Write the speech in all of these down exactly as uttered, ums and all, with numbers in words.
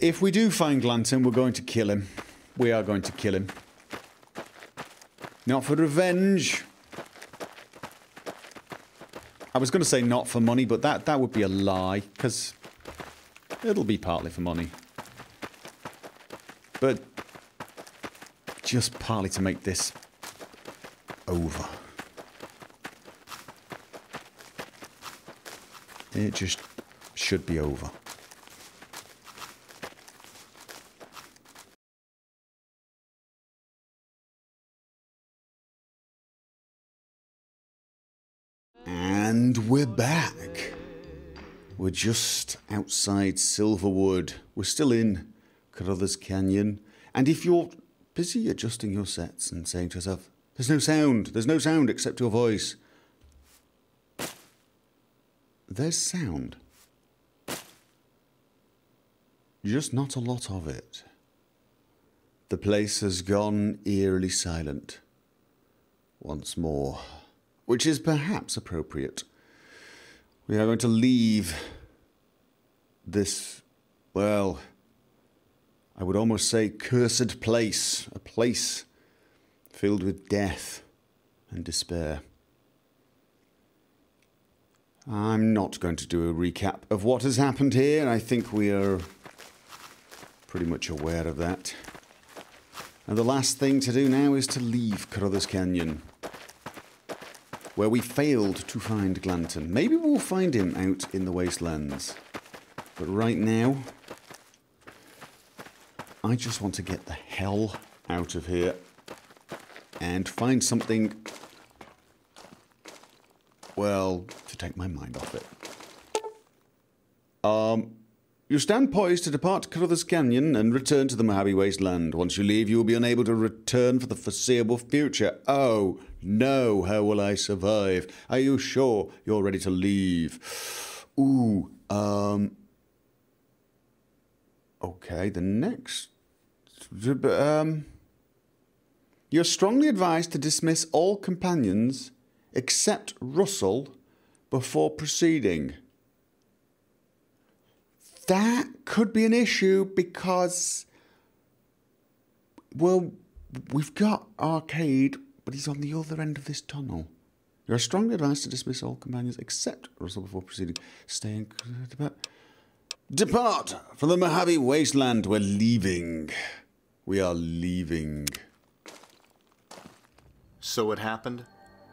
If we do find Glanton, we're going to kill him. We are going to kill him. Not for revenge. I was going to say not for money, but that, that would be a lie, because it'll be partly for money. But just partly to make this over. It just should be over. And we're back. We're just outside Silverwood. We're still in Carruthers Canyon. And if you're busy adjusting your sets and saying to yourself, there's no sound, there's no sound except your voice. There's sound. Just not a lot of it. The place has gone eerily silent. Once more. Which is perhaps appropriate. We are going to leave this, well, I would almost say cursed place, a place filled with death and despair. I'm not going to do a recap of what has happened here, and I think we are pretty much aware of that. And the last thing to do now is to leave Carruthers Canyon, where we failed to find Glanton. Maybe we'll find him out in the wastelands. But right now, I just want to get the hell out of here and find something, well, to take my mind off it. Um, you stand poised to depart Carruthers Canyon and return to the Mojave Wasteland. Once you leave, you will be unable to return for the foreseeable future. Oh, no, how will I survive? Are you sure you're ready to leave? Ooh, um... okay, the next... Um... You're strongly advised to dismiss all companions except Russell before proceeding. That could be an issue because... well, we've got Arcade... but he's on the other end of this tunnel. You're strongly advised to dismiss all companions except Russell before proceeding. Stay in... Depart from the Mojave Wasteland. We're leaving. We are leaving. So it happened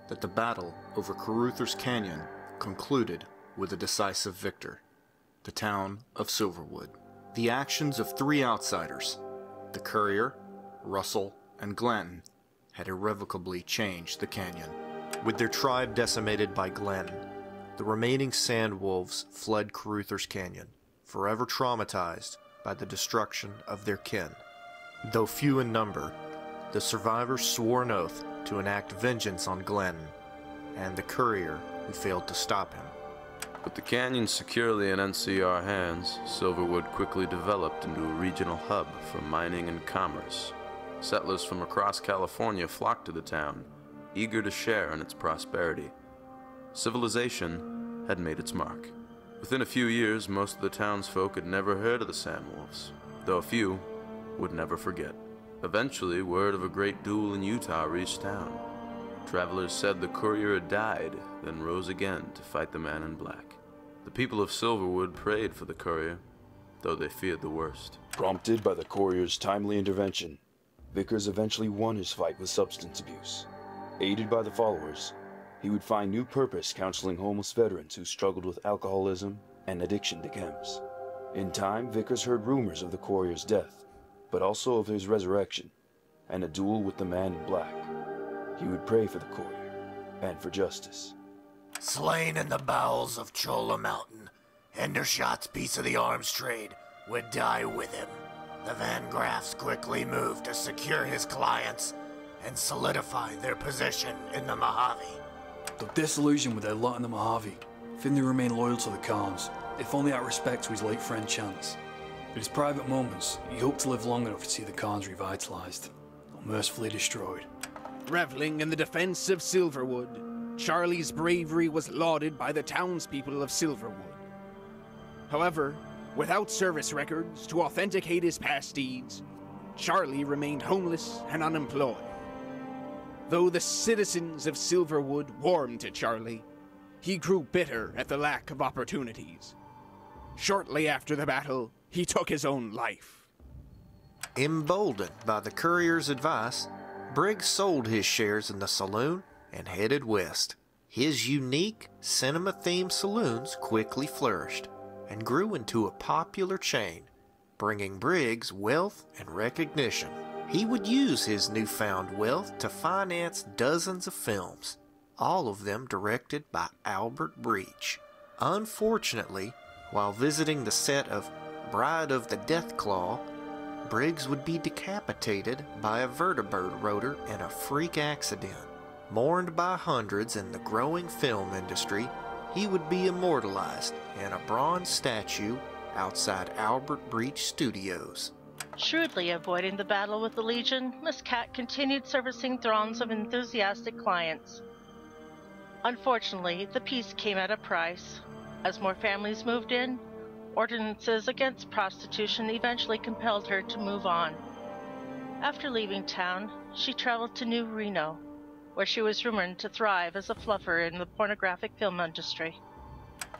that the battle over Carruthers Canyon concluded with a decisive victor. The town of Silverwood. The actions of three outsiders, the Courier, Russell, and Glanton, had irrevocably changed the canyon. With their tribe decimated by Glenn, the remaining Sandwolves fled Carruthers Canyon, forever traumatized by the destruction of their kin. Though few in number, the survivors swore an oath to enact vengeance on Glenn and the Courier who failed to stop him. With the canyon securely in N C R hands, Silverwood quickly developed into a regional hub for mining and commerce. Settlers from across California flocked to the town, eager to share in its prosperity. Civilization had made its mark. Within a few years, most of the townsfolk had never heard of the Sandwolves, though a few would never forget. Eventually, word of a great duel in Utah reached town. Travelers said the Courier had died, then rose again to fight the man in black. The people of Silverwood prayed for the Courier, though they feared the worst. Prompted by the Courier's timely intervention, Vickers eventually won his fight with substance abuse. Aided by the Followers, he would find new purpose counseling homeless veterans who struggled with alcoholism and addiction to chems. In time, Vickers heard rumors of the Courier's death, but also of his resurrection and a duel with the man in black. He would pray for the Courier and for justice. Slain in the bowels of Chola Mountain, Hendershot's piece of the arms trade would die with him. The Van Graffs quickly moved to secure his clients and solidify their position in the Mojave. Though disillusioned with their lot in the Mojave, Finley remained loyal to the Khans, if only out of respect to his late friend Chance. In his private moments, he hoped to live long enough to see the Khans revitalized, or mercifully destroyed. Reveling in the defense of Silverwood, Charlie's bravery was lauded by the townspeople of Silverwood. However, Without service records to authenticate his past deeds, Charlie remained homeless and unemployed. Though the citizens of Silverwood warmed to Charlie, he grew bitter at the lack of opportunities. Shortly after the battle, he took his own life. Emboldened by the courier's advice, Briggs sold his shares in the saloon and headed west. His unique, cinema-themed saloons quickly flourished and grew into a popular chain, bringing Briggs wealth and recognition. He would use his newfound wealth to finance dozens of films, all of them directed by Albert Breach. Unfortunately, while visiting the set of Bride of the Deathclaw, Briggs would be decapitated by a vertibird rotor in a freak accident. Mourned by hundreds in the growing film industry, he would be immortalized in a bronze statue outside Albert Breach Studios. Shrewdly avoiding the battle with the Legion, Miss Cat continued servicing throngs of enthusiastic clients. Unfortunately, the peace came at a price. As more families moved in, ordinances against prostitution eventually compelled her to move on. After leaving town, she traveled to New Reno, where she was rumored to thrive as a fluffer in the pornographic film industry.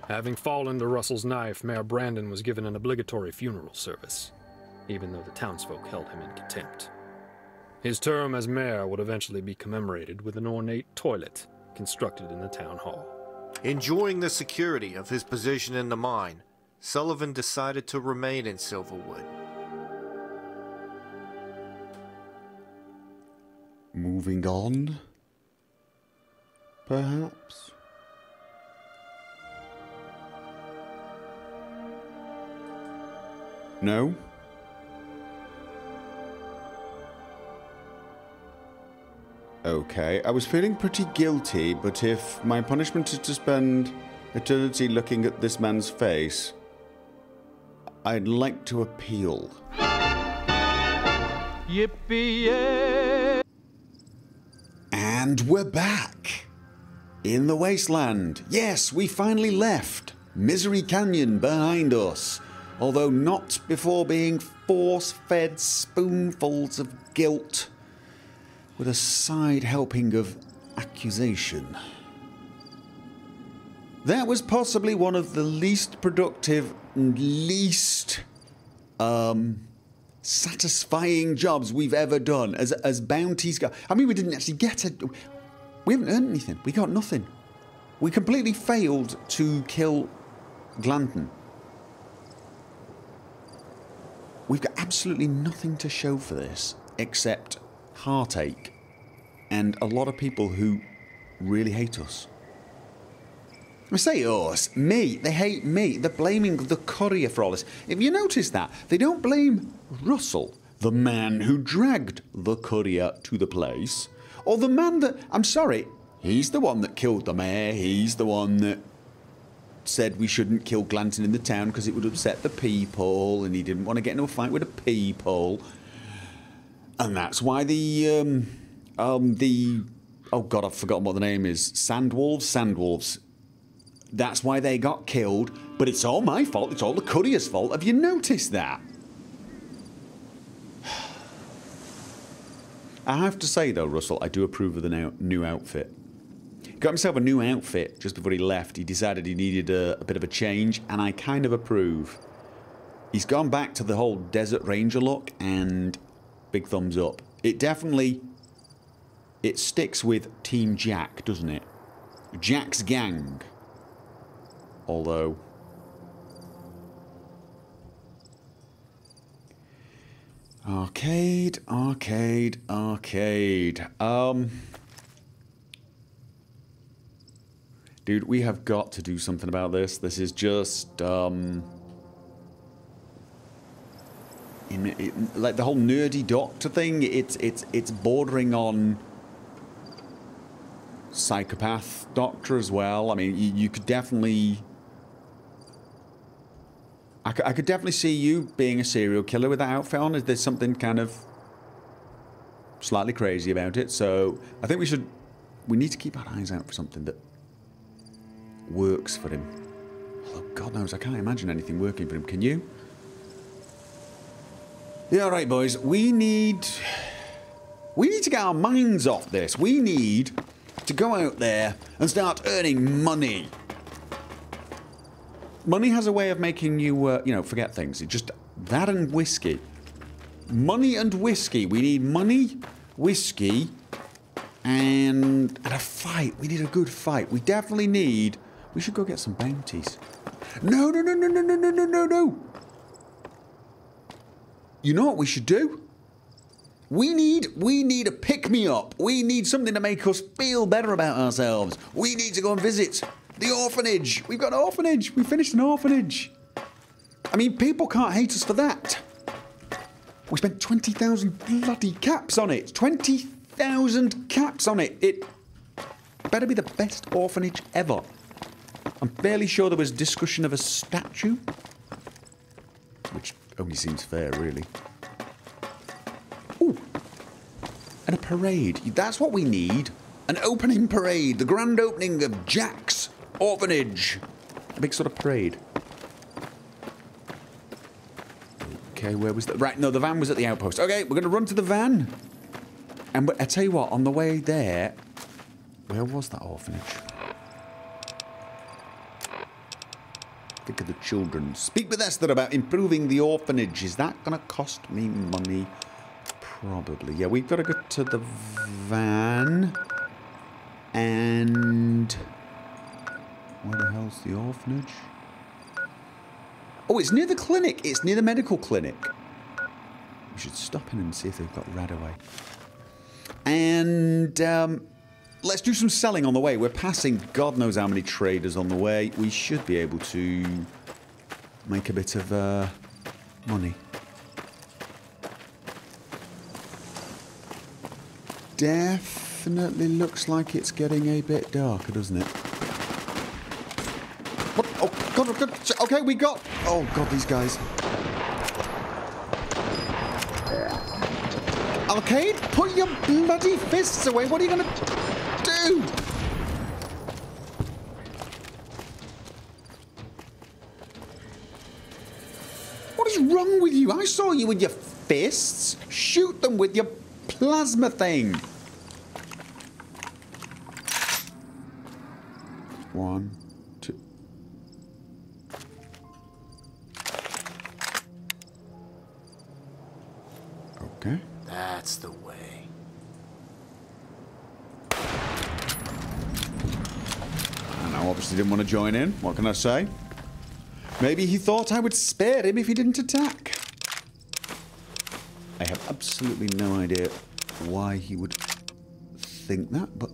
Having fallen to Russell's knife, Mayor Brandon was given an obligatory funeral service, even though the townsfolk held him in contempt. His term as mayor would eventually be commemorated with an ornate toilet constructed in the town hall. Enjoying the security of his position in the mine, Sullivan decided to remain in Silverwood. Moving on, perhaps? No? Okay, I was feeling pretty guilty, but if my punishment is to spend eternity looking at this man's face, I'd like to appeal. Yippee-yay! And we're back! In the wasteland. Yes, we finally left Misery Canyon behind us, although not before being force-fed spoonfuls of guilt with a side helping of accusation. That was possibly one of the least productive and least um, satisfying jobs we've ever done as, as bounties go. I mean, we didn't actually get it. We haven't earned anything. We got nothing. We completely failed to kill Glanton. We've got absolutely nothing to show for this except heartache and a lot of people who really hate us. I say us, me, they hate me. They're blaming the courier for all this. If you notice that, they don't blame Russell, the man who dragged the courier to the place, or the man that, I'm sorry, he's the one that killed the mayor, he's the one that said we shouldn't kill Glanton in the town because it would upset the people and he didn't want to get into a fight with the people. And that's why the, um, um, the, oh God, I've forgotten what the name is. Sandwolves? Sandwolves. That's why they got killed, but it's all my fault. It's all the courier's fault. Have you noticed that? I have to say, though, Russell, I do approve of the new outfit. He got himself a new outfit just before he left. He decided he needed a, a bit of a change, and I kind of approve. He's gone back to the whole Desert Ranger look, and big thumbs up. It definitely, it sticks with Team Jack, doesn't it? Jack's gang. Although, arcade, arcade, arcade. Um, dude, we have got to do something about this. This is just, um, in, it, like the whole nerdy doctor thing. It's it's it's bordering on psychopath doctor as well. I mean, you, you could definitely. I could definitely see you being a serial killer with that outfit on. There's something kind of slightly crazy about it. So I think we should, we need to keep our eyes out for something that works for him. Although, God knows, I can't imagine anything working for him. Can you? Yeah, all right, boys. We need... We need to get our minds off this. We need to go out there and start earning money. Money has a way of making you, uh, you know, forget things. It just... That and whiskey. Money and whiskey. We need money, whiskey, and, and a fight. We need a good fight. We definitely need... We should go get some bounties. No, no, no, no, no, no, no, no, no, no. You know what we should do? We need, we need a pick-me-up. We need something to make us feel better about ourselves. We need to go and visit the orphanage. We've got an orphanage. We finished an orphanage. I mean, people can't hate us for that. We spent twenty thousand bloody caps on it. twenty thousand caps on it. It better be the best orphanage ever. I'm fairly sure there was discussion of a statue. Which only seems fair, really. Ooh. And a parade. That's what we need. An opening parade. The grand opening of Jack's Orphanage. A big sort of parade. Okay, where was the... Right, no, the van was at the outpost. Okay, we're going to run to the van. And I tell you what, on the way there... Where was that orphanage? Think of the children. Speak with Esther about improving the orphanage. Is that going to cost me money? Probably. Yeah, we've got to go to the van. And... Where the hell's the orphanage? Oh, it's near the clinic. It's near the medical clinic. We should stop in and see if they've got Radaway. And um, let's do some selling on the way. We're passing God knows how many traders on the way. We should be able to make a bit of uh, money. Definitely looks like it's getting a bit darker, doesn't it? What? Oh, God, God. Okay, we got... Oh, God, these guys. Arcade, put your bloody fists away. What are you going to do? What is wrong with you? I saw you with your fists. Shoot them with your plasma thing. One... Okay. That's the way. And I obviously didn't want to join in. What can I say? Maybe he thought I would spare him if he didn't attack. I have absolutely no idea why he would think that, but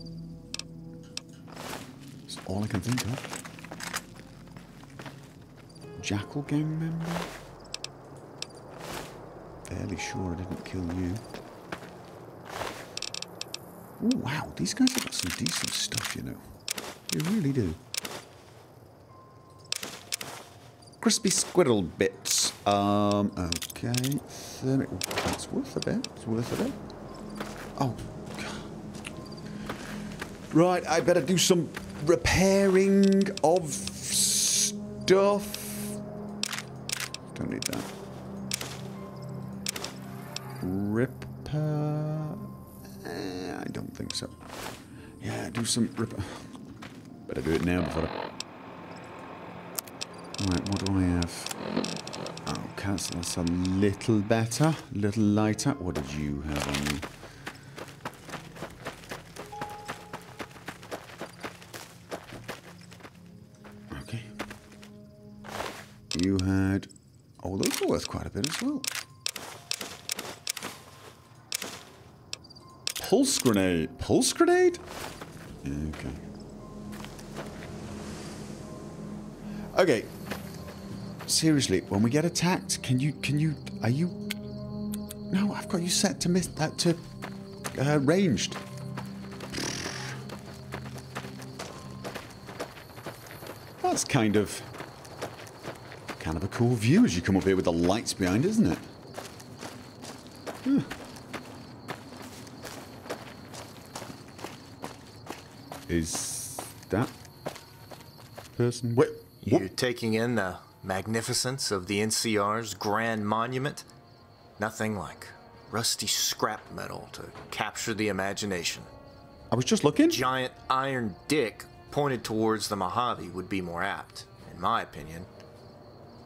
it's all I can think of. Jackal gang member? Fairly sure I didn't kill you. Oh, wow, these guys have got some decent stuff, you know. They really do. Crispy squirrel bits. Um, okay. Thermic. That's worth a bit. It's worth a bit. Oh, God. Right, I better do some repairing of stuff. Don't need that. Ripper... Eh, I don't think so. Yeah, do some Ripper. Better do it now before I... Right, what do I have? Oh, cancel. That's a little better. A little lighter. What did you have on you? Okay. You had... Oh, those were worth quite a bit as well. Pulse grenade. Pulse grenade? Okay. Okay. Seriously, when we get attacked, can you, can you, are you... No, I've got you set to miss that, to uh, ranged. That's kind of, kind of a cool view as you come up here with the lights behind, isn't it? Huh. Is that person? Wait, You're taking in the magnificence of the N C R's grand monument? Nothing like rusty scrap metal to capture the imagination. I was just looking. A giant iron dick pointed towards the Mojave would be more apt, in my opinion.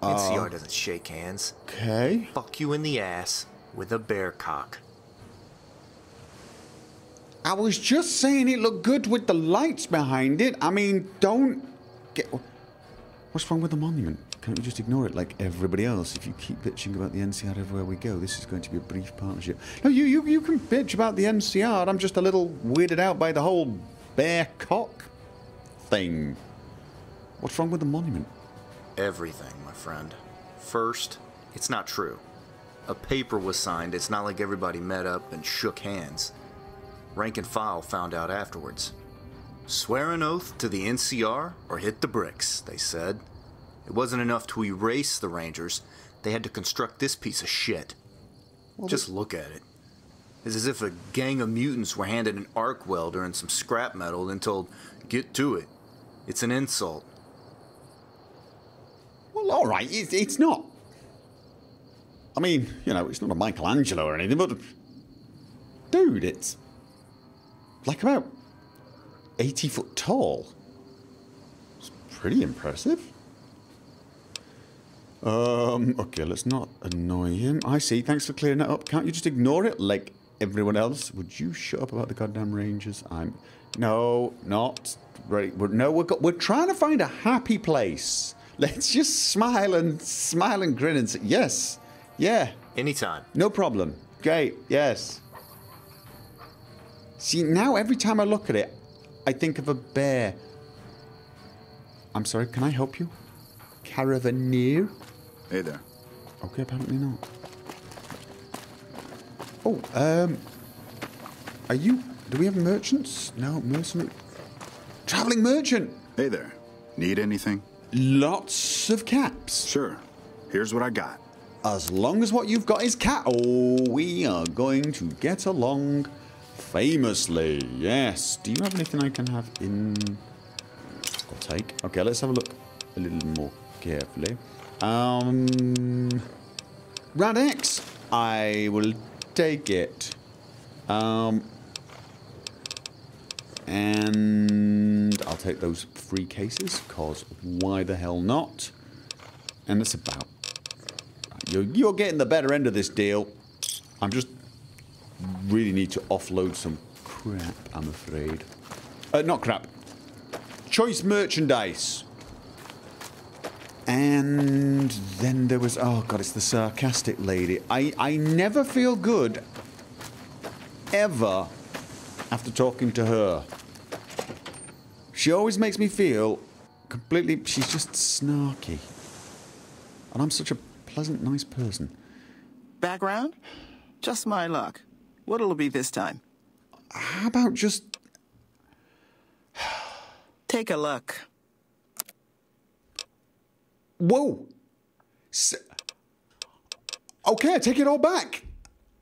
Uh, N C R doesn't shake hands. Okay. Fuck you in the ass with a bear cock. I was just saying it looked good with the lights behind it. I mean, don't get... What's wrong with the monument? Can't you just ignore it like everybody else? If you keep bitching about the N C R everywhere we go, this is going to be a brief partnership. No, you, you, you can bitch about the N C R. I'm just a little weirded out by the whole bear cock thing. What's wrong with the monument? Everything, my friend. First, it's not true. A paper was signed. It's not like everybody met up and shook hands. Rank and file found out afterwards. Swear an oath to the N C R or hit the bricks, they said. It wasn't enough to erase the Rangers. They had to construct this piece of shit. Well, just look at it. It's as if a gang of mutants were handed an arc welder and some scrap metal and told, get to it. It's an insult. Well, all right, it's, it's not. I mean, you know, it's not a Michelangelo or anything, but... Dude, it's... like about... eighty foot tall. It's pretty impressive. Um, okay, let's not annoy him. I see, thanks for clearing that up. Can't you just ignore it like everyone else? Would you shut up about the goddamn Rangers? I'm... No, not... Right. We're, no, we're, got, we're trying to find a happy place. Let's just smile and smile and grin and say, yes. Yeah. Anytime. No problem. Great. Yes. See, now every time I look at it, I think of a bear. I'm sorry, can I help you? Caravaneer? Hey there. Okay, apparently not. Oh, um... Are you... Do we have merchants? No, mercenary... Traveling merchant! Hey there. Need anything? Lots of caps. Sure. Here's what I got. As long as what you've got is cat... Oh, we are going to get along... famously, yes. Do you have anything I can have in... I'll take. Okay, let's have a look a little more carefully. Um, Radex, I will take it. Um, and I'll take those free cases, because why the hell not? And that's about... You're, you're getting the better end of this deal. I'm just... really need to offload some crap, I'm afraid. Uh, not crap. Choice merchandise. And then there was... Oh, God, it's the sarcastic lady. I, I never feel good, ever, after talking to her. She always makes me feel completely... She's just snarky. And I'm such a pleasant, nice person. Background? Just my luck. What'll it be this time? How about just... Take a look. Whoa! S okay, I take it all back.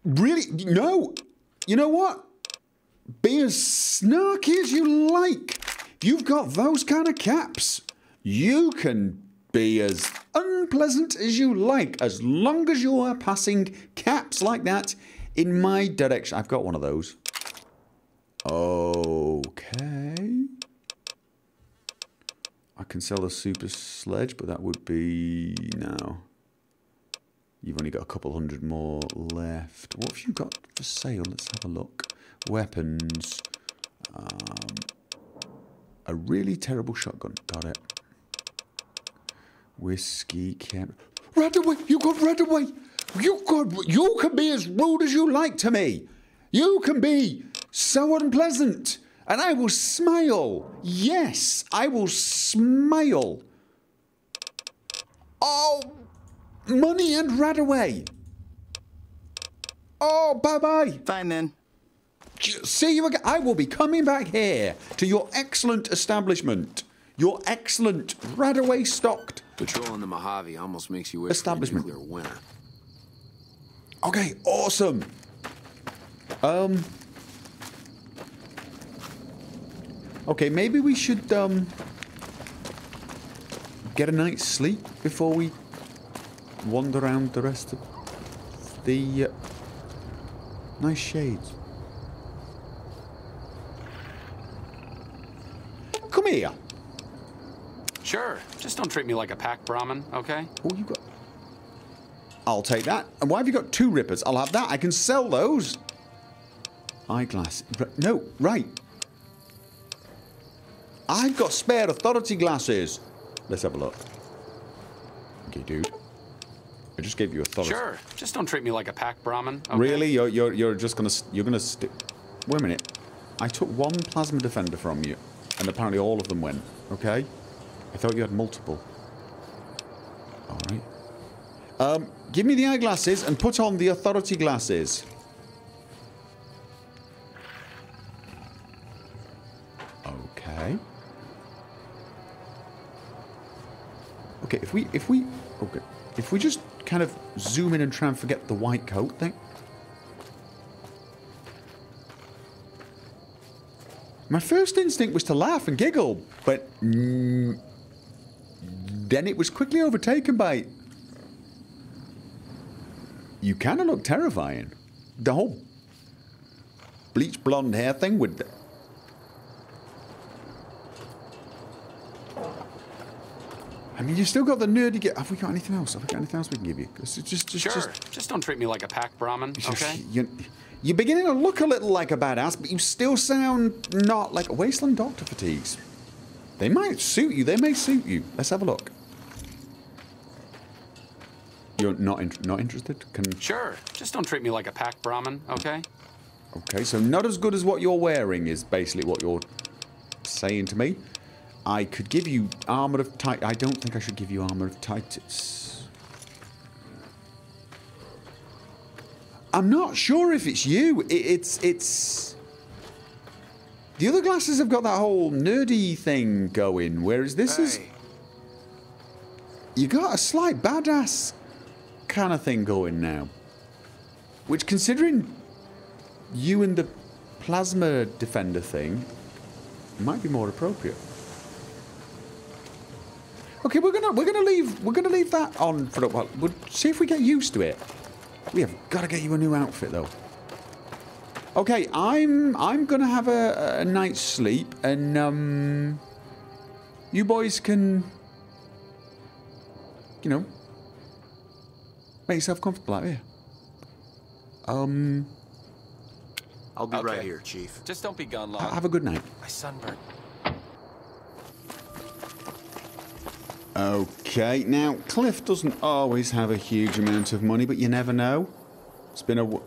Really? No! You know what? Be as snarky as you like. If you've got those kind of caps, you can be as unpleasant as you like, as long as you are passing caps like that in my direction. I've got one of those. Okay. I can sell the Super Sledge, but that would be... No. You've only got a couple hundred more left. What have you got for sale? Let's have a look. Weapons. Um, a really terrible shotgun. Got it. Whiskey can... Radaway! You got Radaway! You could, you can be as rude as you like to me. You can be so unpleasant, and I will smile. Yes, I will smile. Oh, money and Radaway. Oh, bye-bye. Fine, then. See you again. I will be coming back here to your excellent establishment. Your excellent Radaway-stocked... Patrolling the Mojave almost makes you wish for a nuclear winter. Okay, awesome. Um. Okay, maybe we should um get a night's sleep before we wander around the rest of the... Uh, nice shades. Come here. Sure. Just don't treat me like a pack Brahmin, okay? Oh, you got... I'll take that. And why have you got two rippers? I'll have that. I can sell those. Eyeglass. No, right. I've got spare authority glasses. Let's have a look. Okay, dude. I just gave you authority. Sure. Just don't treat me like a pack Brahmin. Okay? Really? You're you're you're just gonna you're gonna stick. Wait a minute. I took one plasma defender from you, and apparently all of them went. Okay. I thought you had multiple. All right. Um, give me the eyeglasses and put on the authority glasses. Okay. Okay, if we, if we, okay, if we just kind of zoom in and try and forget the white coat thing. My first instinct was to laugh and giggle, but mm, then it was quickly overtaken by... You kind of look terrifying. The whole bleach blonde hair thing with the... I mean, you still got the nerdy... Get... Have we got anything else? Have we got anything else we can give you? Just, just, just, sure. Just... just don't treat me like a pack Brahmin, okay? You're, you're beginning to look a little like a badass, but you still sound not like a Wasteland Doctor fatigues. They might suit you. They may suit you. Let's have a look. You're not in not interested? Can... Sure. Just don't treat me like a pack Brahmin, okay? Okay, so not as good as what you're wearing is basically what you're saying to me. I could give you armor of Titus. I don't think I should give you armor of Titus. I'm not sure if it's you. It, it's it's the other glasses have got that whole nerdy thing going, whereas this hey. is you got a slight badass kind of thing going now, which, considering you and the plasma defender thing, might be more appropriate. Okay, we're gonna we're gonna leave we're gonna leave that on for a while. We'll see if we get used to it. We have got to get you a new outfit though. Okay, I'm I'm gonna have a, a night's sleep, and um, you boys can, you know. Make yourself comfortable out here. Um... I'll be okay. right here, Chief. Just don't be gone long. Ha have a good night. My sunburn. Okay, now, Cliff doesn't always have a huge amount of money, but you never know. It's been a... W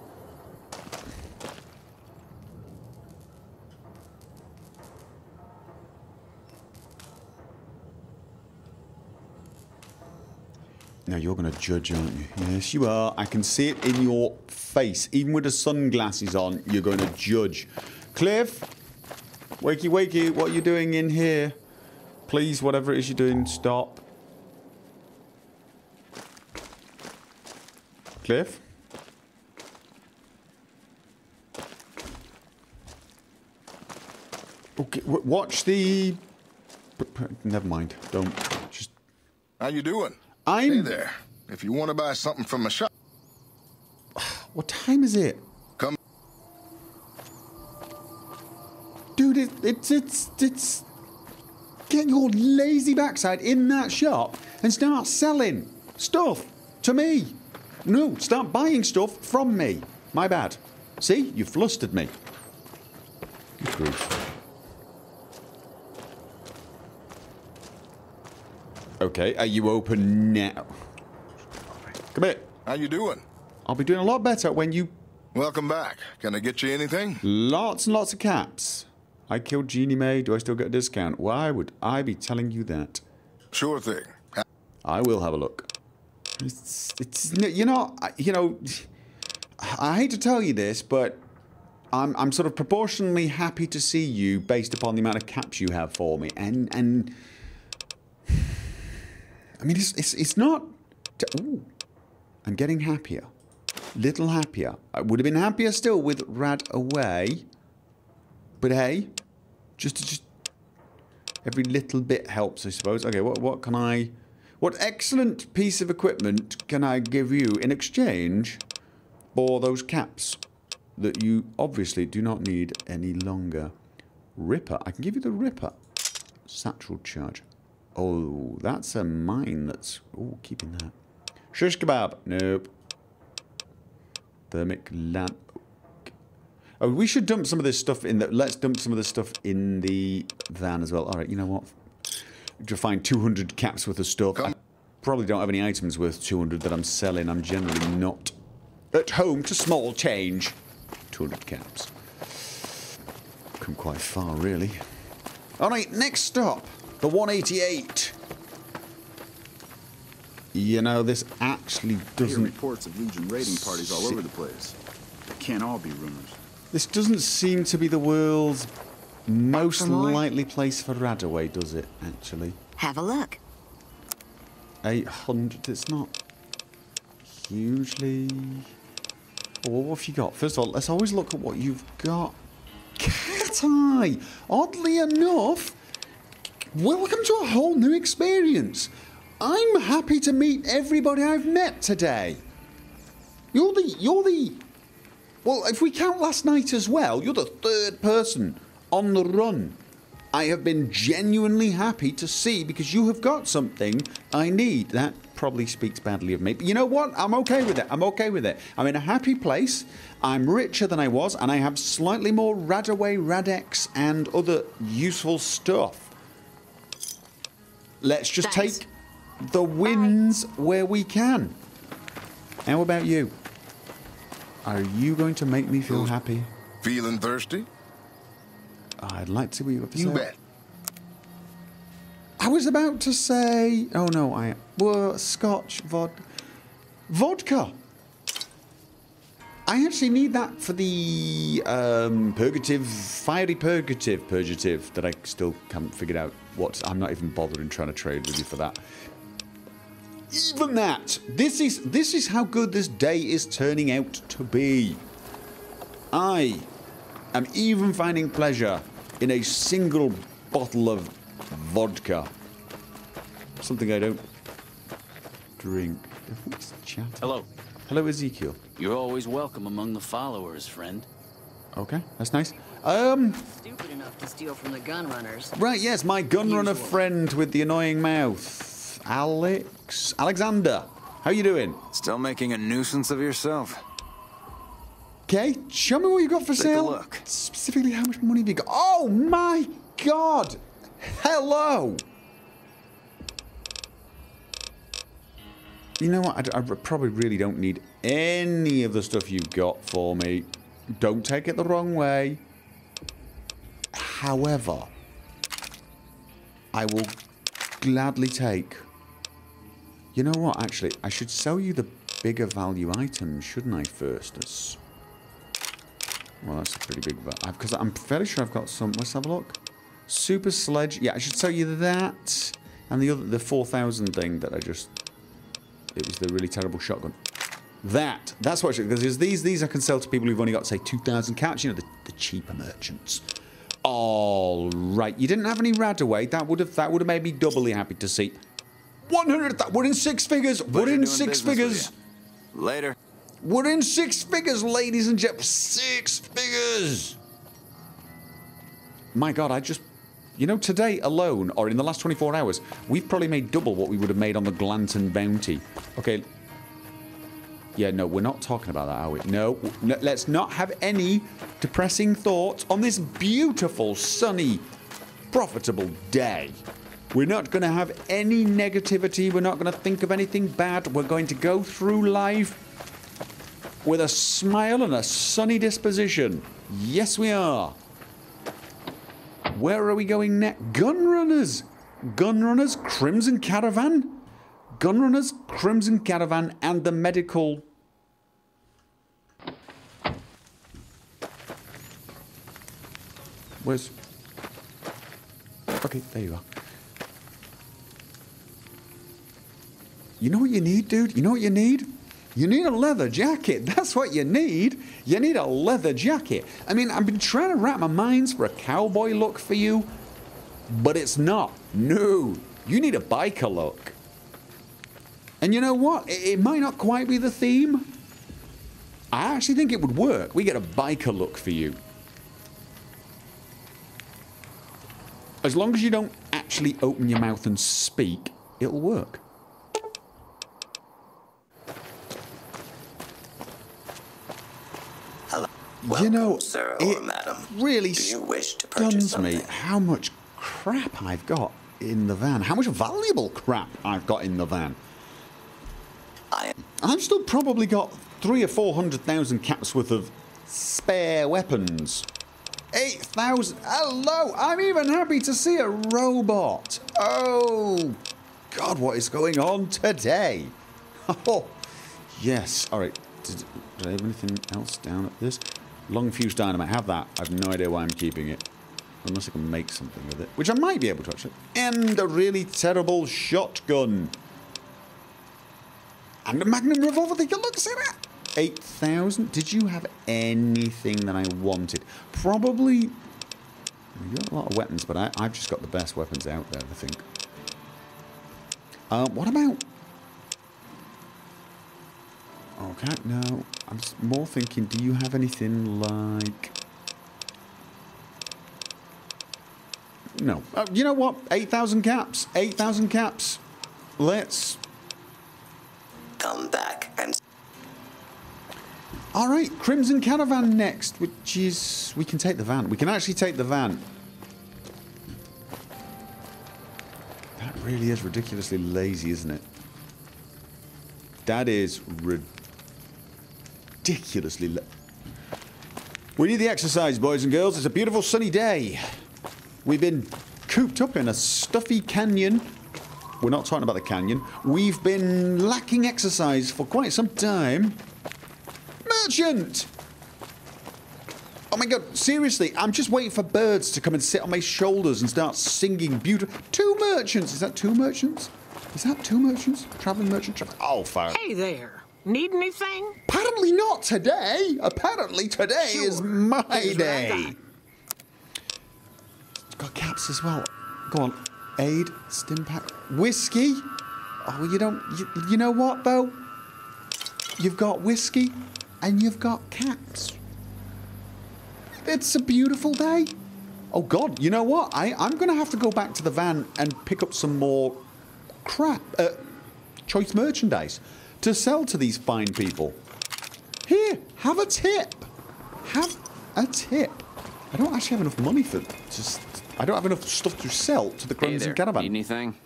Now, you're going to judge, aren't you? Yes, you are. I can see it in your face. Even with the sunglasses on, you're going to judge. Cliff! Wakey, wakey, what are you doing in here? Please, whatever it is you're doing, stop. Cliff? Okay, w watch the... Never mind. Don't. Just... How you doing? I'm hey there. If you want to buy something from my shop. What time is it? Come, dude. It, it's it's it's. Get your lazy backside in that shop and start selling stuff to me. No, start buying stuff from me. My bad. See, you flustered me. Good grief. Okay, are you open now? Come here. How you doing? I'll be doing a lot better when you... Welcome back. Can I get you anything? Lots and lots of caps. I killed Jeannie May. Do I still get a discount? Why would I be telling you that? Sure thing. I will have a look. It's, it's, you know, you know, I hate to tell you this, but I'm, I'm sort of proportionally happy to see you based upon the amount of caps you have for me. And, and... I mean, it's, it's, it's not... Ooh, I'm getting happier. Little happier. I would have been happier still with Radaway. But hey, just to just... Every little bit helps, I suppose. Okay, what what can I... What excellent piece of equipment can I give you in exchange for those caps that you obviously do not need any longer? Ripper. I can give you the Ripper. Satchel charge. Oh, that's a mine that's... Oh, keeping that. Shish kebab. Nope. Thermic lamp. Oh, we should dump some of this stuff in the... Let's dump some of this stuff in the van as well. All right, you know what? To find two hundred caps worth of stuff. I probably don't have any items worth two hundred that I'm selling. I'm generally not at home to small change. two hundred caps. Come quite far, really. All right, next stop. The one eighty-eight. You know, this actually doesn't... I hear reports of Legion raiding parties all over the place. It can't all be rumors. This doesn't seem to be the world's most likely place for Radaway, does it, actually? Have a look. eight hundred, it's not hugely... Oh, what have you got? First of all, let's always look at what you've got. Cat Eye! Oddly enough, welcome to a whole new experience. I'm happy to meet everybody I've met today. You're the... You're the... Well, if we count last night as well, you're the third person on the run I have been genuinely happy to see, because you have got something I need. That probably speaks badly of me, but you know what? I'm okay with it. I'm okay with it. I'm in a happy place. I'm richer than I was, and I have slightly more Radaway, Radex, and other useful stuff. Let's just Thanks. take the wins Bye. where we can. How about you? Are you going to make me feel happy? Feeling thirsty? I'd like to see what you have to say. You bet. I was about to say... Oh, no, I... Well, scotch, vod... Vodka! I actually need that for the um, purgative, fiery purgative, purgative, that I still haven't figured out what... I'm not even bothering trying to trade with you for that. Even that! This is, this is how good this day is turning out to be. I... I'm even finding pleasure in a single bottle of vodka. Something I don't drink. What's the chat? Hello. Hello, Ezekiel. You're always welcome among the followers, friend. Okay, that's nice. Um. Stupid enough to steal from the gunrunners. Right, yes, my gunrunner friend with the annoying mouth. Alex. Alexander. How you doing? Still making a nuisance of yourself. Okay, show me what you got for sale. Take a look. Specifically, how much money have you got? Oh my god! Hello! You know what? I, I probably really don't need any of the stuff you've got for me. Don't take it the wrong way. However, I will gladly take... You know what? Actually, I should sell you the bigger value items, shouldn't I, first? As Well, that's a pretty big value. Because I'm fairly sure I've got some. Let's have a look. Super Sledge. Yeah, I should tell you that. And the other, the four thousand thing that I just... It was the really terrible shotgun. That. That's what I should... Because these, these I can sell to people who've only got, say, two thousand caps. You know, the, the cheaper merchants. All right. You didn't have any Radaway. That would have that would have made me doubly happy to see. one hundred... We're in six figures. We're in six figures. Later. We're in six figures, ladies and gents. Six figures! My God, I just... You know, today alone, or in the last twenty-four hours, we've probably made double what we would have made on the Glanton bounty. Okay. Yeah, no, we're not talking about that, are we? No, no, let's not have any depressing thoughts on this beautiful, sunny, profitable day. We're not going to have any negativity. We're not going to think of anything bad. We're going to go through life with a smile and a sunny disposition. Yes, we are. Where are we going next? Gunrunners! Gunrunners, Crimson Caravan? Gunrunners, Crimson Caravan, and the medical... Where's... Okay, there you are. You know what you need, dude? You know what you need? You need a leather jacket. That's what you need. You need a leather jacket. I mean, I've been trying to wrap my minds for a cowboy look for you. But it's not. No. You need a biker look. And you know what? It, it might not quite be the theme. I actually think it would work. We get a biker look for you. As long as you don't actually open your mouth and speak, it'll work. Hello. Welcome, you know, sir or madam. Really Do you wish to purchase stuns me how much crap I've got in the van. How much valuable crap I've got in the van. I am. I've still probably got three or four hundred thousand caps worth of spare weapons. eight thousand. Hello! I'm even happy to see a robot. Oh, God, what is going on today? Oh, yes. All right. Did, did I have anything else down at this? Long fuse dynamite. Have that. I have no idea why I'm keeping it. Unless I can make something with it. Which I might be able to, actually. And a really terrible shotgun. And a magnum revolver. They can look, see that? eight thousand. Did you have anything that I wanted? Probably. You got a lot of weapons, but I, I've just got the best weapons out there, I think. Uh, what about? Okay, no. I'm just more thinking. Do you have anything like? No. Uh, you know what? eight thousand caps. eight thousand caps. Let's come back and. All right, Crimson Caravan next, which is... We can take the van. We can actually take the van. That really is ridiculously lazy, isn't it? That is ridiculously la- We need the exercise, boys and girls. It's a beautiful sunny day. We've been cooped up in a stuffy canyon. We're not talking about the canyon. We've been lacking exercise for quite some time. Merchant! Oh my God, seriously, I'm just waiting for birds to come and sit on my shoulders and start singing beautiful. Two merchants! Is that two merchants? Is that two merchants? Traveling merchant, traveling. Oh, fire. Hey there. Need anything? Apparently not today. Apparently today sure. is my Here's day. Got caps as well. Go on. Aid, stim pack, whiskey. Oh, you don't, you, you know what though? You've got whiskey. And you've got caps. It's a beautiful day. Oh, God, you know what? I, I'm going to have to go back to the van and pick up some more crap, uh, choice merchandise to sell to these fine people. Here, have a tip. Have a tip. I don't actually have enough money for just. I don't have enough stuff to sell to the Crimson Caravan. Need anything?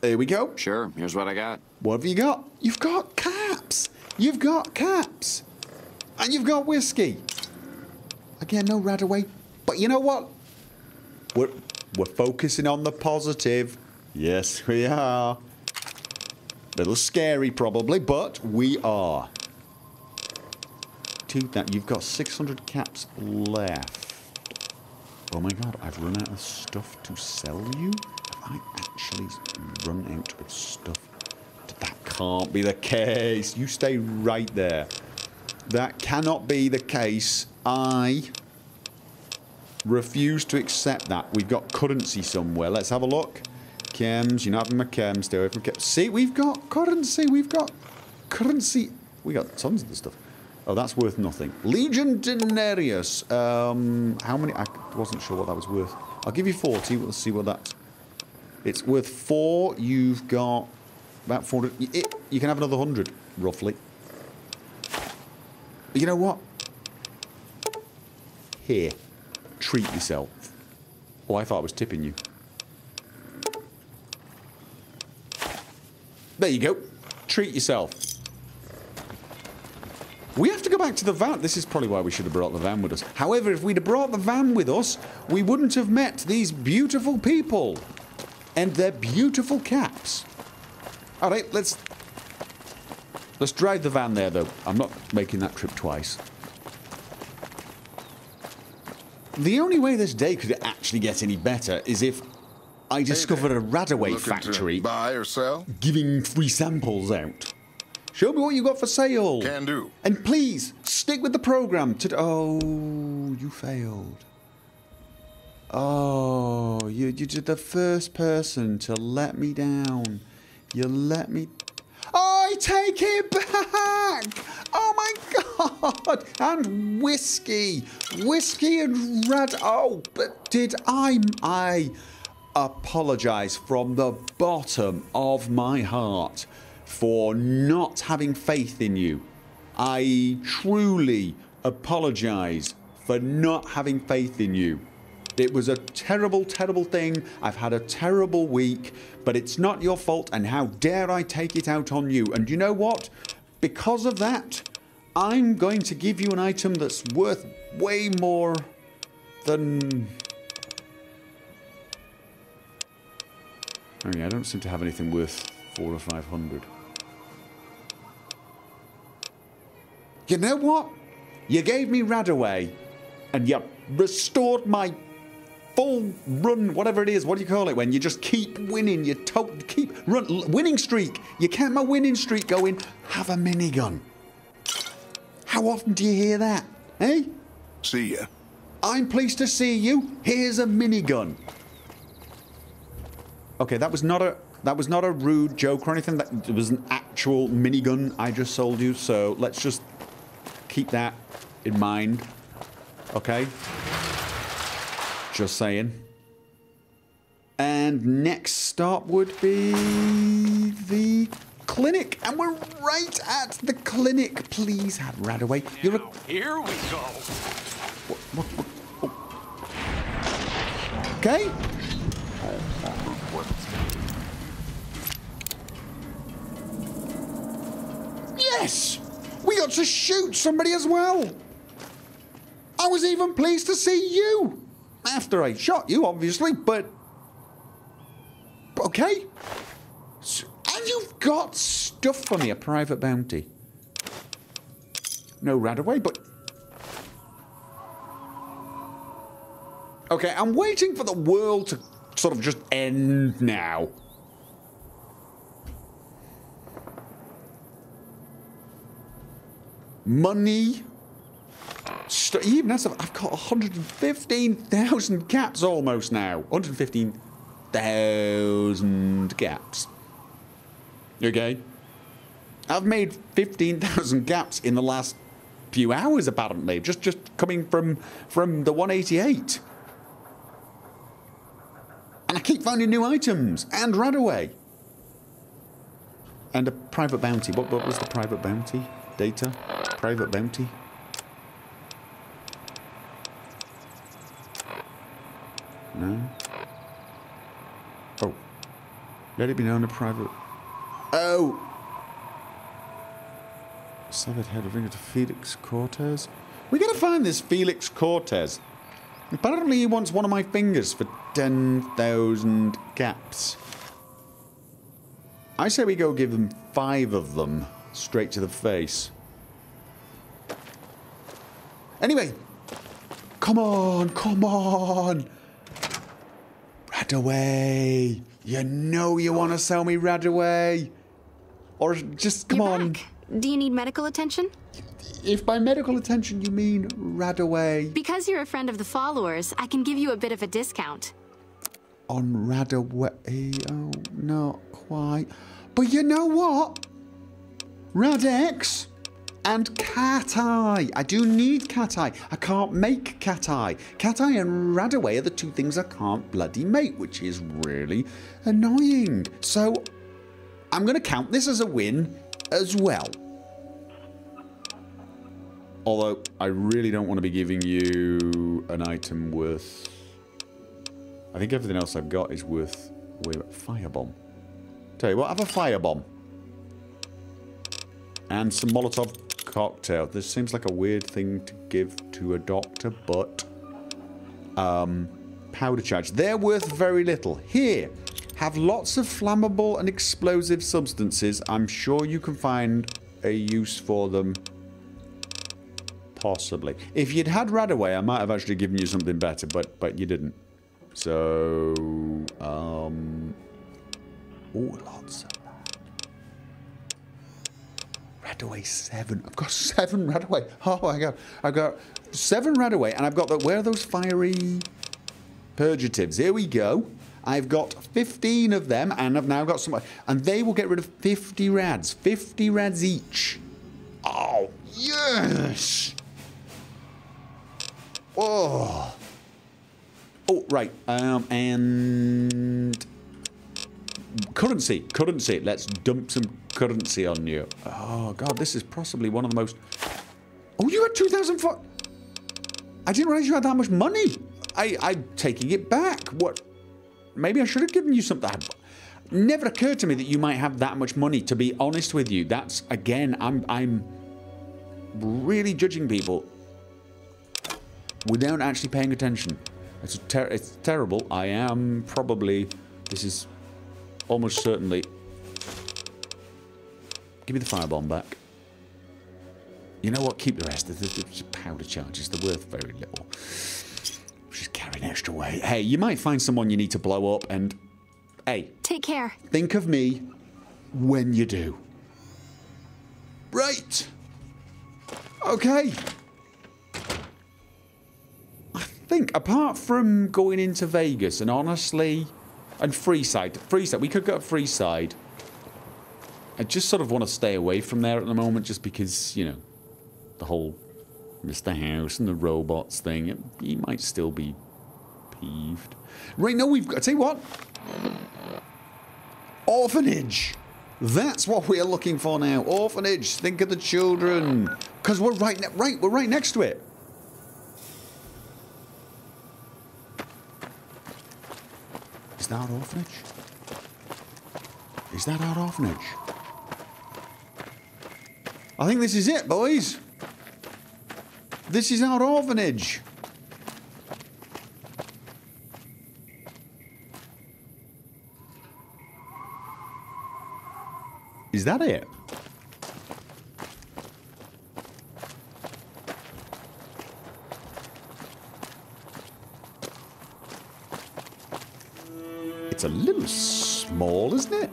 There we go. Sure, here's what I got. What have you got? You've got caps. You've got caps. And you've got whiskey. Again, no Radaway. But you know what? We're, we're focusing on the positive. Yes, we are. Little scary, probably, but we are. To that, you've got six hundred caps left. Oh, my God. I've run out of stuff to sell you? Have I actually run out of stuff? That can't be the case. You stay right there. That cannot be the case. I refuse to accept that. We've got currency somewhere. Let's have a look. Chems. You're not having my chems. Stay away from chems. See, we've got currency. We've got currency. We got tons of this stuff. Oh, that's worth nothing. Legion denarius. Um, how many? I wasn't sure what that was worth. I'll give you forty. Let's see what that's. It's worth four. You've got... About four hundred. It, you can have another one hundred, roughly. But you know what? Here. Treat yourself. Oh, I thought I was tipping you. There you go. Treat yourself. We have to go back to the van. This is probably why we should have brought the van with us. However, if we'd have brought the van with us, we wouldn't have met these beautiful people. And their beautiful caps. All right, let's let's drive the van there, though. I'm not making that trip twice. The only way this day could actually get any better is if I discovered a Radaway factory buy or sell? Giving free samples out. Show me what you got for sale. Can do. And please, stick with the program. To oh, you failed. Oh, you, you're the first person to let me down. You let me... I take it back! Oh my god! And whiskey! Whiskey and red... Oh, but did I... I apologise from the bottom of my heart for not having faith in you. I truly apologise for not having faith in you. It was a terrible, terrible thing. I've had a terrible week, but it's not your fault, and how dare I take it out on you. And you know what? Because of that, I'm going to give you an item that's worth way more than... I mean, I don't seem to have anything worth four or five hundred. You know what? You gave me Radaway, and you restored my... full run, whatever it is, what do you call it when you just keep winning, you to keep run, winning streak, you kept my winning streak going. Have a minigun. How often do you hear that, eh? See ya. I'm pleased to see you, here's a minigun. Okay, that was not a, that was not a rude joke or anything, that it was an actual minigun I just sold you, so let's just keep that in mind, okay? Just saying. And next stop would be the clinic, and we're right at the clinic. Please have Radaway. You're a... Here we go. What, what, what, what? Okay. Yes, we got to shoot somebody as well. I was even pleased to see you. After I shot you, obviously, but... Okay. So, and you've got stuff for me, a private bounty. No Radaway, but... Okay, I'm waiting for the world to sort of just end now. Money... St even as I've, I've got one hundred fifteen thousand caps almost now. one hundred fifteen thousand caps. Okay. I've made fifteen thousand caps in the last few hours, apparently. Just just coming from, from the one eighty-eight. And I keep finding new items. And Radaway. And a private bounty. What, what was the private bounty? Data? Private bounty? No. Oh. Let it be known a private... Oh! Severed head of ringer to Felix Cortez. We gotta find this Felix Cortez. Apparently he wants one of my fingers for ten thousand caps. I say we go give him five of them straight to the face. Anyway. Come on, come on! Radaway, you know you want to sell me Radaway, or just come on. Do you need medical attention? If by medical attention you mean Radaway, because you're a friend of the followers, I can give you a bit of a discount. On Radaway, oh, not quite. But you know what? Radex and Cat Eye. I do need Cat Eye. I can't make Cat Eye. Cat Eye and Radaway are the two things I can't bloody make, which is really annoying. So I'm going to count this as a win as well. Although I really don't want to be giving you an item worth... I think everything else I've got is worth... Wait, firebomb. Tell you what, have a firebomb. And some Molotov cocktail. This seems like a weird thing to give to a doctor, but... Um, powder charge. They're worth very little. Here, have lots of flammable and explosive substances. I'm sure you can find a use for them. Possibly. If you'd had Radaway, I might have actually given you something better, but, but you didn't. So... Um... Ooh, lots of... Radaway seven. I've got seven Radaway. Oh my god. I've got seven Radaway, and I've got the... Where are those fiery purgatives. Here we go. I've got fifteen of them, and I've now got some... And they will get rid of fifty rads. fifty rads each. Oh, yes! Oh. Oh, right. Um, and... Currency. Currency. Let's dump some currency on you. Oh, God, this is possibly one of the most... Oh, you had two thousand four... I didn't realize you had that much money. I, I'm taking it back. What... Maybe I should have given you something. Never occurred to me that you might have that much money, to be honest with you. That's, again, I'm I'm really judging people without actually paying attention. It's, ter it's terrible. I am probably, this is almost certainly. Give me the firebomb back. You know what? Keep the rest. It's powder charges. They're worth very little. Just carry an extra weight. Hey, you might find someone you need to blow up, and hey, take care. Think of me when you do. Right. Okay. I think apart from going into Vegas and honestly, and Freeside, Freeside, we could go to Freeside. I just sort of want to stay away from there at the moment, just because you know the whole. Mister House and the robots thing. He might still be peeved. Right now we've got... I tell you what. Orphanage. That's what we're looking for now. Orphanage. Think of the children. Because we're right, right, we're right next to it. Is that our orphanage? Is that our orphanage? I think this is it, boys. This is our orphanage. Is that it? It's a little small, isn't it?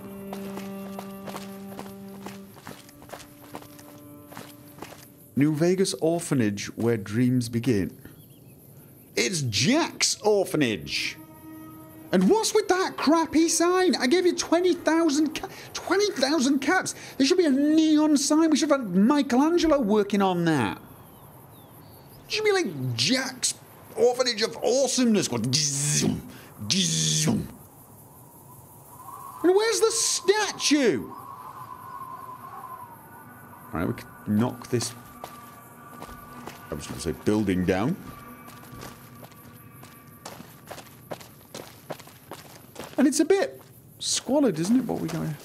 New Vegas Orphanage, where dreams begin. It's Jack's Orphanage! And what's with that crappy sign? I gave you twenty thousand twenty thousand caps! There should be a neon sign. We should have had Michelangelo working on that. It should be like Jack's Orphanage of Awesomeness. And where's the statue? Alright, we can knock this... I was going to say building down. And it's a bit squalid, isn't it? What we got here?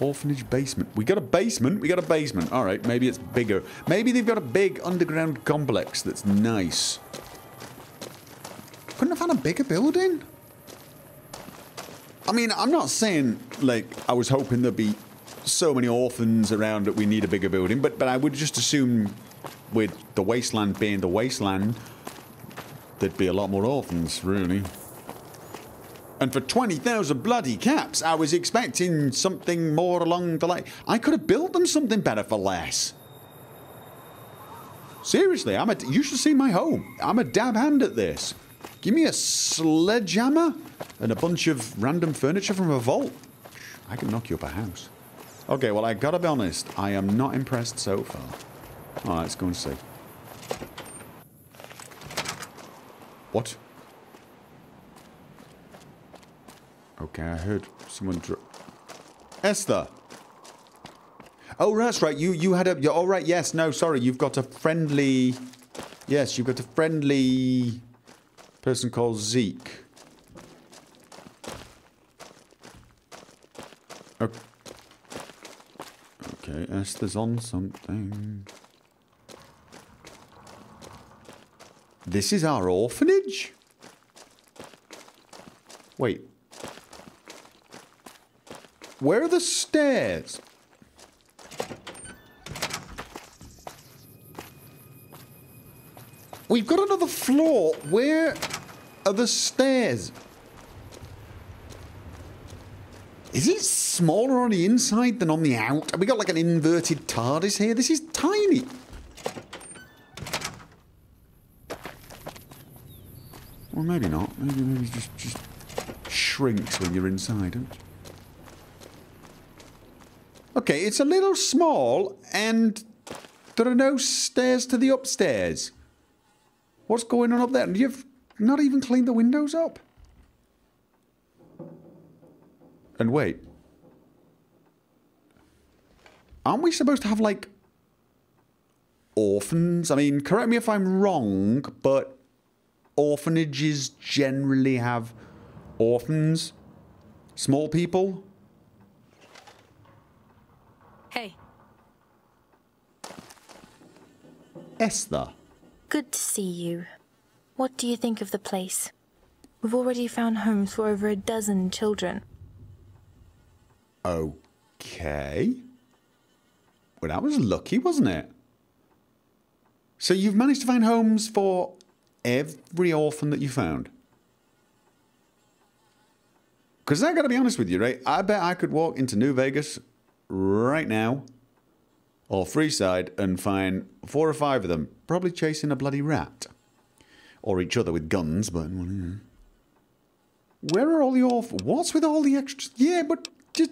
Orphanage basement. We got a basement. We got a basement. All right. Maybe it's bigger. Maybe they've got a big underground complex that's nice. Couldn't have had a bigger building? I mean, I'm not saying, like, I was hoping there'd be so many orphans around that we need a bigger building, but but I would just assume with the wasteland being the wasteland, there'd be a lot more orphans, really. And for twenty thousand bloody caps, I was expecting something more along the line. I could have built them something better for less. Seriously, I'm a, you should see my home. I'm a dab hand at this. Give me a sledgehammer and a bunch of random furniture from a vault. I can knock you up a house. Okay, well, I gotta be honest. I am not impressed so far. All right, let's go and see. What? Okay, I heard someone dro- Esther! Oh, that's right. You you had a... You're, oh, right, yes. No, sorry. You've got a friendly... Yes, you've got a friendly person called Zeke. Okay. Okay, Esther's on something. This is our orphanage? Wait. Where are the stairs? We've got another floor. Where are the stairs? Is it smaller on the inside than on the out? Have we got like an inverted TARDIS here? This is tiny. Or maybe not. Maybe maybe just just shrinks when you're inside. Okay, it's a little small, and there are no stairs to the upstairs. What's going on up there? And you've not even cleaned the windows up. And wait. Aren't we supposed to have, like, orphans? I mean, correct me if I'm wrong, but orphanages generally have orphans. Small people. Hey. Esther. Good to see you. What do you think of the place? We've already found homes for over a dozen children. Okay. Well, that was lucky, wasn't it? So you've managed to find homes for every orphan that you found. Because I gotta be honest with you, right? I bet I could walk into New Vegas right now, or Freeside, and find four or five of them, probably chasing a bloody rat. Or each other with guns, but... Where are all the orphans? What's with all the extras? Yeah, but... just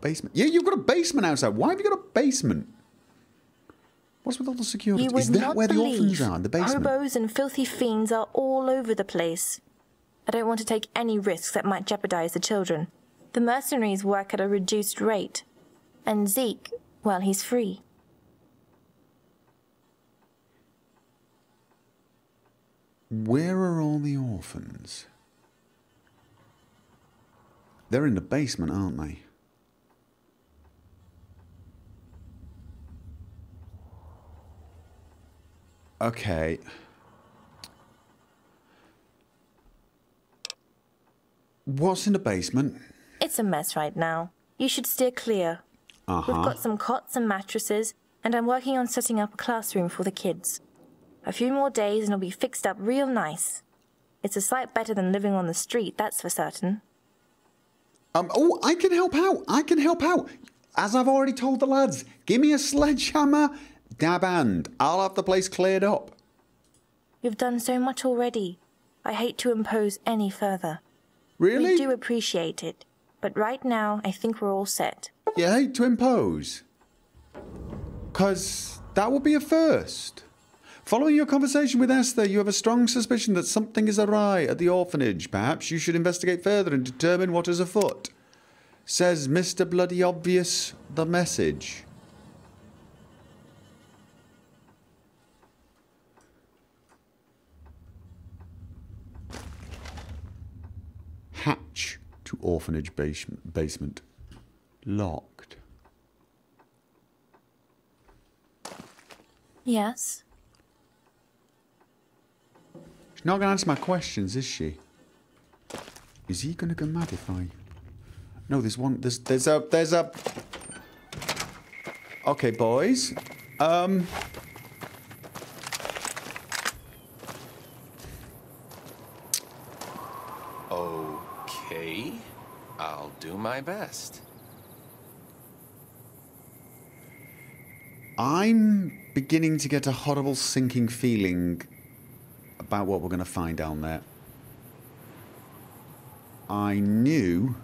basement. Yeah, you've got a basement outside. Why have you got a basement? What's with all the security? Is that where the orphans are? In the basement? Hobos and filthy fiends are all over the place. I don't want to take any risks that might jeopardize the children. The mercenaries work at a reduced rate. And Zeke, well, he's free. Where are all the orphans? They're in the basement, aren't they? Okay. What's in the basement? It's a mess right now. You should steer clear. Uh-huh. We've got some cots and mattresses, and I'm working on setting up a classroom for the kids. A few more days and it'll be fixed up real nice. It's a sight better than living on the street, that's for certain. Um, oh, I can help out. I can help out. As I've already told the lads, give me a sledgehammer, dab hand. I'll have the place cleared up. You've done so much already. I hate to impose any further. Really? We do appreciate it. But right now, I think we're all set. You hate to impose? Because that would be a first. Following your conversation with Esther, you have a strong suspicion that something is awry at the orphanage. Perhaps you should investigate further and determine what is afoot. Says Mister Bloody Obvious, the message. Hatch to orphanage bas- basement. Locked. Yes? Not going to answer my questions, is she? Is he going to go mad if I... No, there's one... There's, there's a... There's a... Okay, boys. Um... Okay. I'll do my best. I'm beginning to get a horrible sinking feeling... about what we're going to find down there. I knew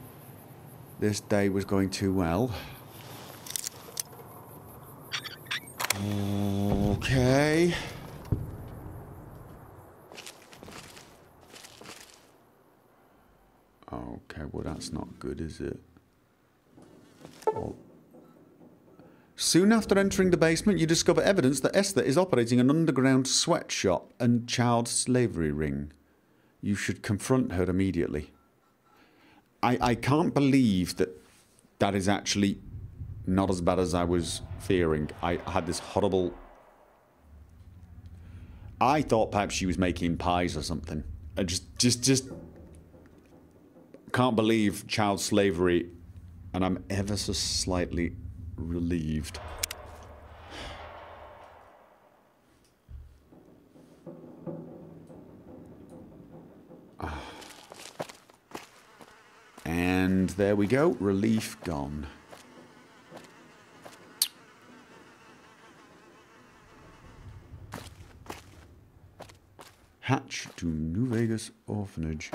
this day was going too well. Okay. Okay, well that's not good, is it? Oh. Soon after entering the basement, you discover evidence that Esther is operating an underground sweatshop and child slavery ring. You should confront her immediately. I, I can't believe that that is actually not as bad as I was fearing. I had this horrible... I thought perhaps she was making pies or something. I just, just, just... can't believe child slavery, and I'm ever so slightly... relieved. And there we go. Relief gone. Patch to New Vegas Orphanage.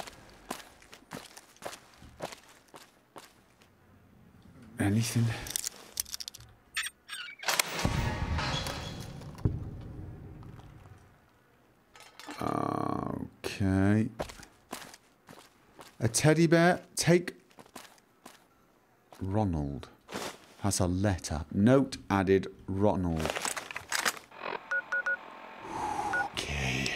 Anything? Okay. A teddy bear. Take Ronald. Has a letter. Note added Ronald. Okay.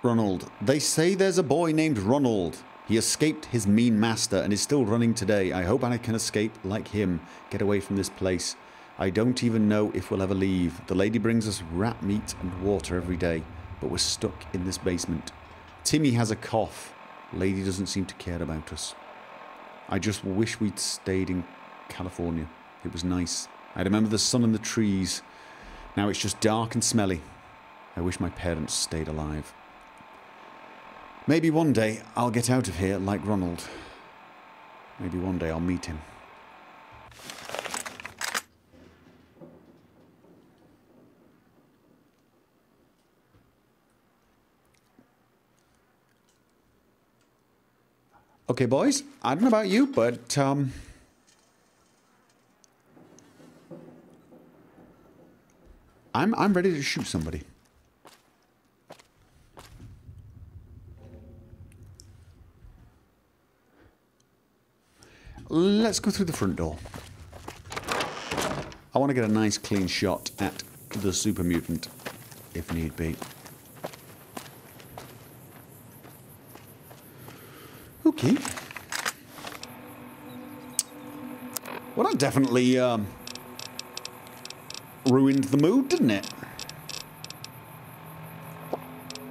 Ronald. They say there's a boy named Ronald. He escaped his mean master and is still running today. I hope I can escape like him. Get away from this place. I don't even know if we'll ever leave. The lady brings us rat meat and water every day, but we're stuck in this basement. Timmy has a cough. Lady doesn't seem to care about us. I just wish we'd stayed in California. It was nice. I remember the sun and the trees. Now it's just dark and smelly. I wish my parents stayed alive. Maybe one day I'll get out of here like Ronald. Maybe one day I'll meet him. Okay, boys, I don't know about you, but um, I'm I'm ready to shoot somebody. Let's go through the front door. I want to get a nice clean shot at the super mutant, if need be. Okay. Well, that definitely um, ruined the mood, didn't it?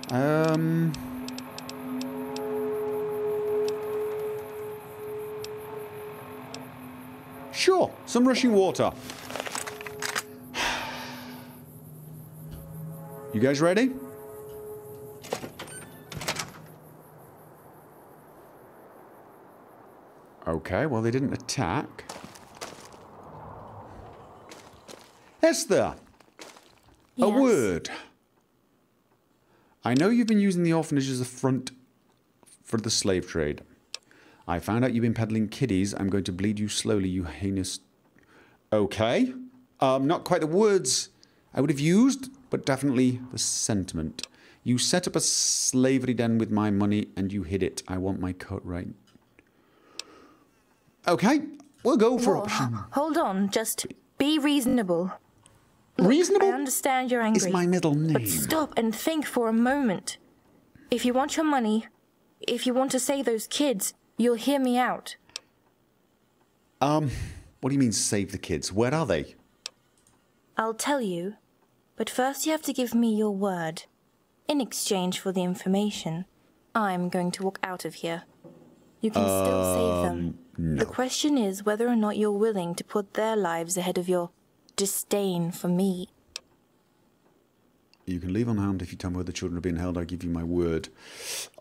Um... Sure, some rushing water. You guys ready? Okay, well, they didn't attack. Esther! Yes? A word. I know you've been using the orphanage as a front for the slave trade. I found out you've been peddling kiddies. I'm going to bleed you slowly, you heinous... Okay. Um, not quite the words I would have used, but definitely the sentiment. You set up a slavery den with my money, and you hid it. I want my cut right. Okay. We'll go for option. Hold on. Just be reasonable. Look, reasonable? I understand you're angry. It's my middle name. But stop and think for a moment. If you want your money, if you want to save those kids... You'll hear me out. Um, what do you mean save the kids? Where are they? I'll tell you. But first you have to give me your word. In exchange for the information, I'm going to walk out of here. You can um, still save them. No. The question is whether or not you're willing to put their lives ahead of your disdain for me. You can leave unharmed if you tell me where the children are being held. I give you my word.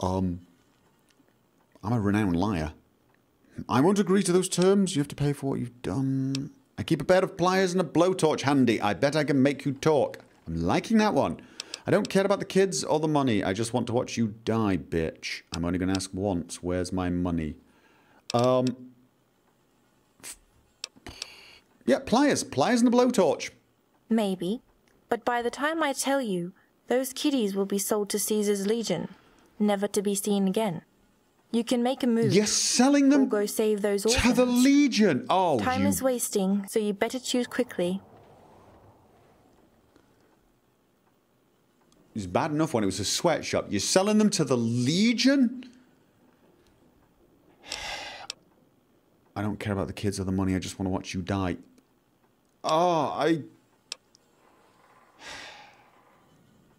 Um... I'm a renowned liar. I won't agree to those terms. You have to pay for what you've done. I keep a pair of pliers and a blowtorch handy. I bet I can make you talk. I'm liking that one. I don't care about the kids or the money. I just want to watch you die, bitch. I'm only going to ask once. Where's my money? Um. Yeah, pliers. Pliers and a blowtorch. Maybe. But by the time I tell you, those kiddies will be sold to Caesar's Legion. Never to be seen again. You can make a move. You're selling them? Or go save those orphans. To the Legion! Oh, Time you... is wasting, so you better choose quickly. It was bad enough when it was a sweatshop. You're selling them to the Legion? I don't care about the kids or the money. I just want to watch you die. Oh, I...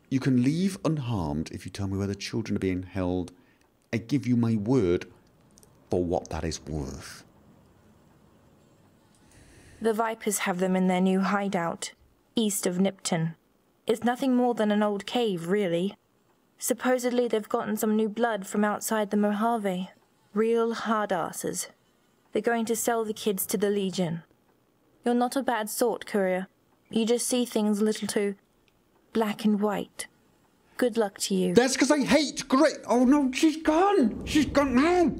You can leave unharmed if you tell me where the children are being held. I give you my word for what that is worth. The Vipers have them in their new hideout, east of Nipton. It's nothing more than an old cave, really. Supposedly they've gotten some new blood from outside the Mojave. Real hard-asses. They're going to sell the kids to the Legion. You're not a bad sort, Courier, You just see things a little too black and white. Good luck to you. That's because I hate grey. Oh, no, she's gone. She's gone now.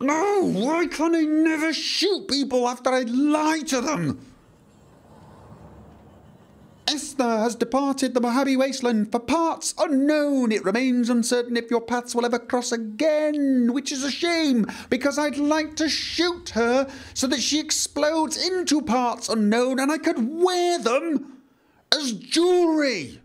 No, why can't I never shoot people after I lie to them? Esther has departed the Mojave Wasteland for parts unknown. It remains uncertain if your paths will ever cross again, which is a shame, because I'd like to shoot her so that she explodes into parts unknown and I could wear them as jewelry.